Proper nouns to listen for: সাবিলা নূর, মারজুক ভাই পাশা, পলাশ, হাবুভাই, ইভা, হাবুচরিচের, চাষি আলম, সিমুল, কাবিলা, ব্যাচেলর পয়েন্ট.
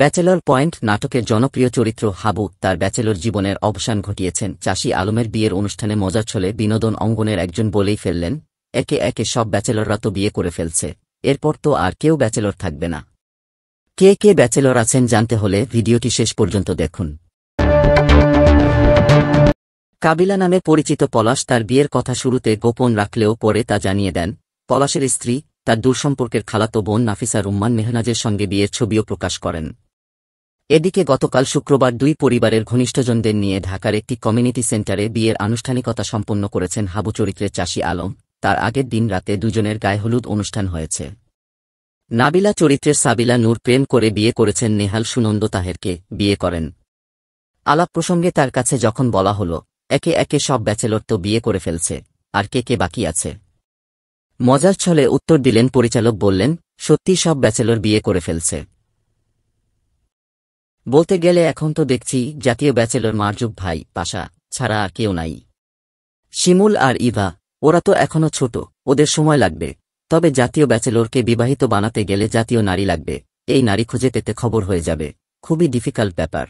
ব্যাচেলর পয়েন্ট নাটকের জনপ্রিয় চরিত্র হাবু তার ব্যাচেলর জীবনের অবসান ঘটিয়েছেন। চাষি আলমের বিয়ের অনুষ্ঠানে মজার ছলে বিনোদন অঙ্গনের একজন বলেই ফেললেন, একে একে সব ব্যাচেলররা তো বিয়ে করে ফেলছে, এরপর তো আর কেউ ব্যাচেলর থাকবে না। কে কে ব্যাচেলর আছেন জানতে হলে ভিডিওটি শেষ পর্যন্ত দেখুন। কাবিলা নামে পরিচিত পলাশ তার বিয়ের কথা শুরুতে গোপন রাখলেও পরে তা জানিয়ে দেন। পলাশের স্ত্রী তার দূরসম্পর্কের খালাতো বোন নাফিসা রুম্মান মেহনাজের সঙ্গে বিয়ের ছবিও প্রকাশ করেন। এদিকে গতকাল শুক্রবার দুই পরিবারের ঘনিষ্ঠজনদের নিয়ে ঢাকার একটি কমিউনিটি সেন্টারে বিয়ের আনুষ্ঠানিকতা সম্পন্ন করেছেন হাবুচরিচের চাষি আলম। তার আগের দিন রাতে দুজনের গায়ে হলুদ অনুষ্ঠান হয়েছে। নাবিলা চরিত্রের সাবিলা নূর প্রেম করে বিয়ে করেছেন নেহাল সুনন্দ তাহেরকে। বিয়ে করেন আলাপ প্রসঙ্গে তার কাছে যখন বলা হল, একে একে সব ব্যাচেলর তো বিয়ে করে ফেলছে, আর কে কে বাকি আছে, মজার ছলে উত্তর দিলেন পরিচালক। বললেন, সত্যি সব ব্যাচেলর বিয়ে করে ফেলছে। বলতে গেলে এখন তো দেখছি জাতীয় ব্যাচেলর মারজুক ভাই পাশা ছাড়া আর কেউ নাই। সিমুল আর ইভা, ওরা তো এখনও ছোট, ওদের সময় লাগবে। তবে জাতীয় ব্যাচেলরকে বিবাহিত বানাতে গেলে জাতীয় নারী লাগবে। এই নারী খুঁজে পেতে খবর হয়ে যাবে, খুবই ডিফিকাল্ট ব্যাপার।